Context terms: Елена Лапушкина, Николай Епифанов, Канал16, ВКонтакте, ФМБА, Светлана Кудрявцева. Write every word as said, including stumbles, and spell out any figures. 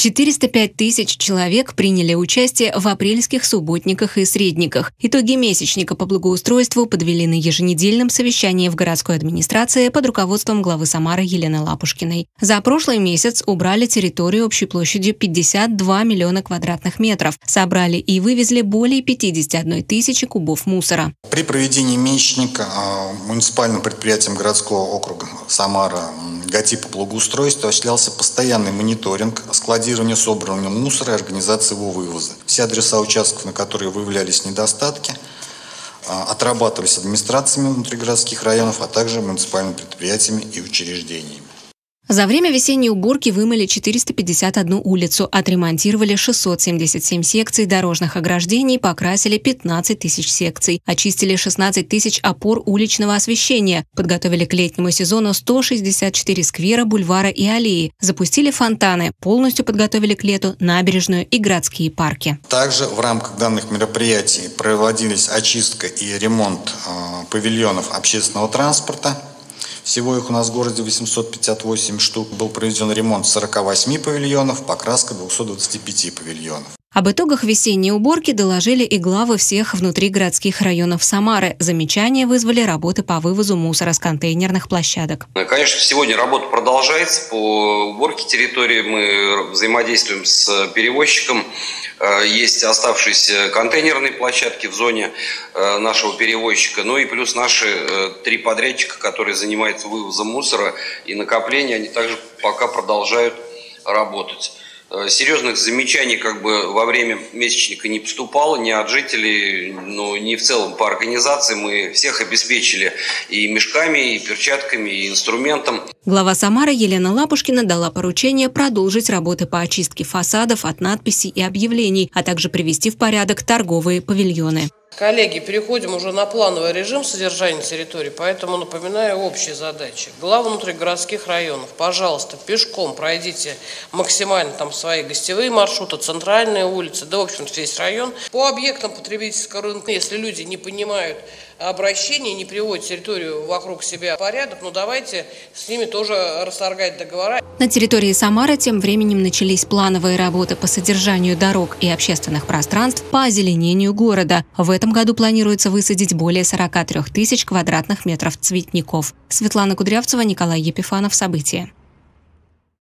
четыреста пять тысяч человек приняли участие в апрельских субботниках и средниках. Итоги месячника по благоустройству подвели на еженедельном совещании в городской администрации под руководством главы Самары Елены Лапушкиной. За прошлый месяц убрали территорию общей площадью пятьдесят два миллиона квадратных метров, собрали и вывезли более пятидесяти одной тысячи кубов мусора. При проведении месячника муниципальным предприятием городского округа Самара «Гатипа благоустройства» осуществлялся постоянный мониторинг складирования собранного мусора и организации его вывоза. Все адреса участков, на которые выявлялись недостатки, отрабатывались администрациями внутригородских районов, а также муниципальными предприятиями и учреждениями. За время весенней уборки вымыли четыреста пятьдесят одну улицу, отремонтировали шестьсот семьдесят семь секций дорожных ограждений, покрасили пятнадцать тысяч секций, очистили шестнадцать тысяч опор уличного освещения, подготовили к летнему сезону сто шестьдесят четыре сквера, бульвара и аллеи, запустили фонтаны, полностью подготовили к лету набережную и городские парки. Также в рамках данных мероприятий проводились очистка и ремонт э, павильонов общественного транспорта. Всего их у нас в городе восемьсот пятьдесят восемь штук. Был проведен ремонт сорока восьми павильонов, покраска двухсот двадцати пяти павильонов. Об итогах весенней уборки доложили и главы всех внутригородских районов Самары. Замечания вызвали работы по вывозу мусора с контейнерных площадок. Конечно, сегодня работа продолжается. По уборке территории мы взаимодействуем с перевозчиком. Есть оставшиеся контейнерные площадки в зоне нашего перевозчика. Ну и плюс наши три подрядчика, которые занимаются вывозом мусора и накопления, они также пока продолжают работать. Серьезных замечаний как бы во время месячника не поступало ни от жителей, ну, ни в целом по организации. Мы всех обеспечили и мешками, и перчатками, и инструментом. Глава Самары Елена Лапушкина дала поручение продолжить работы по очистке фасадов от надписей и объявлений, а также привести в порядок торговые павильоны. Коллеги, переходим уже на плановый режим содержания территории, поэтому напоминаю общие задачи. Главы внутригородских районов, пожалуйста, пешком пройдите максимально там свои гостевые маршруты, центральные улицы, да, в общем-то, весь район. По объектам потребительского рынка, если люди не понимают обращения, не приводят территорию вокруг себя в порядок, ну давайте с ними тоже расторгать договора. На территории Самары тем временем начались плановые работы по содержанию дорог и общественных пространств, по озеленению города. В этом году планируется высадить более сорока трёх тысяч квадратных метров цветников. Светлана Кудрявцева, Николай Епифанов. События.